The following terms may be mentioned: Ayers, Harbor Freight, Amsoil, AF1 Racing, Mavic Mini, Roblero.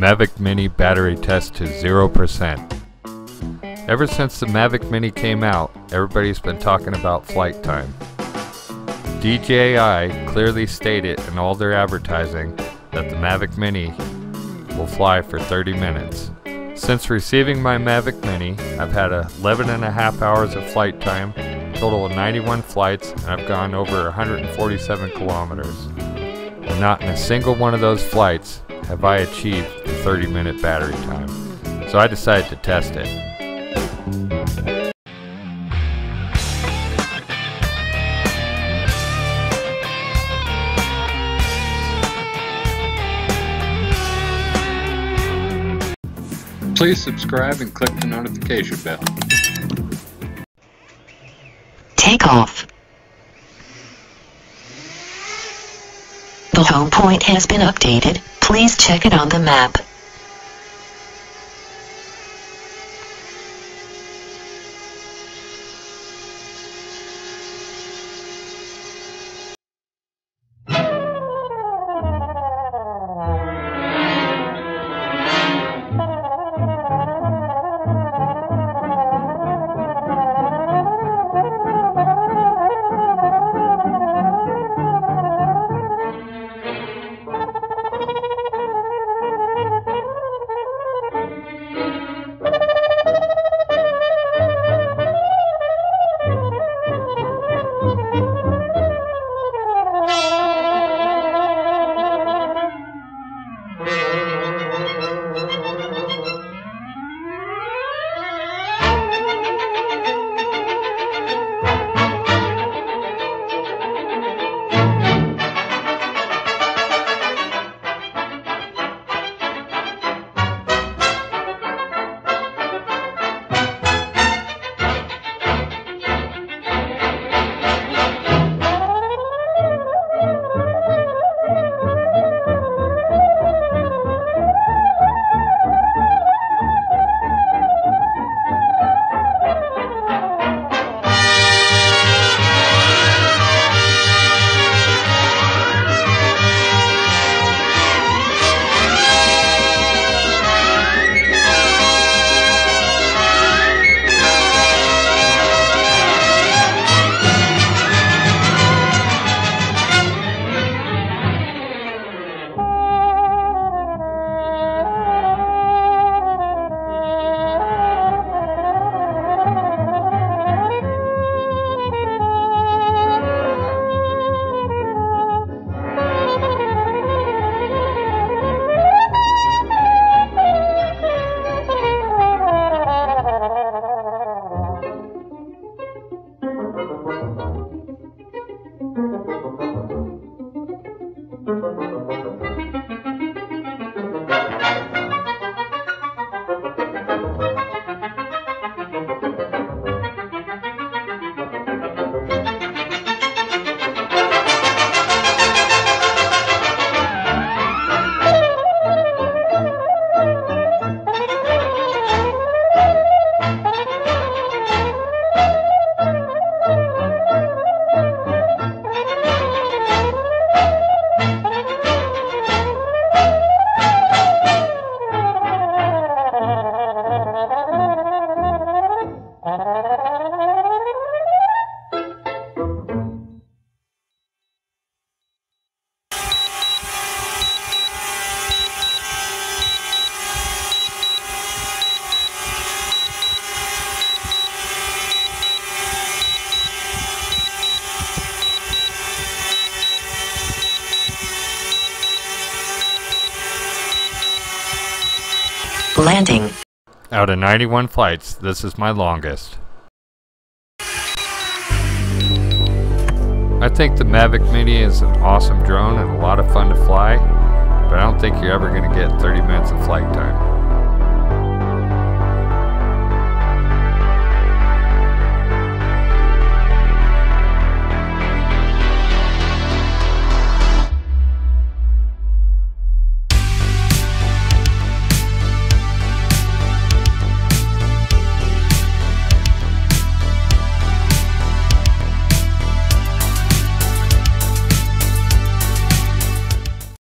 Mavic Mini battery test to 0%. Ever since the Mavic Mini came out, everybody's been talking about flight time. DJI clearly stated in all their advertising that the Mavic Mini will fly for 30 minutes. Since receiving my Mavic Mini, I've had 11.5 hours of flight time, total of 91 flights, and I've gone over 147 kilometers. And not in a single one of those flights have I achieved the 30-minute battery time. So I decided to test it. Please subscribe and click the notification bell. Take off. The home point has been updated. Please check it on the map. Landing. Out of 91 flights, this is my longest. I think the Mavic Mini is an awesome drone and a lot of fun to fly, but I don't think you're ever going to get 30 minutes of flight time.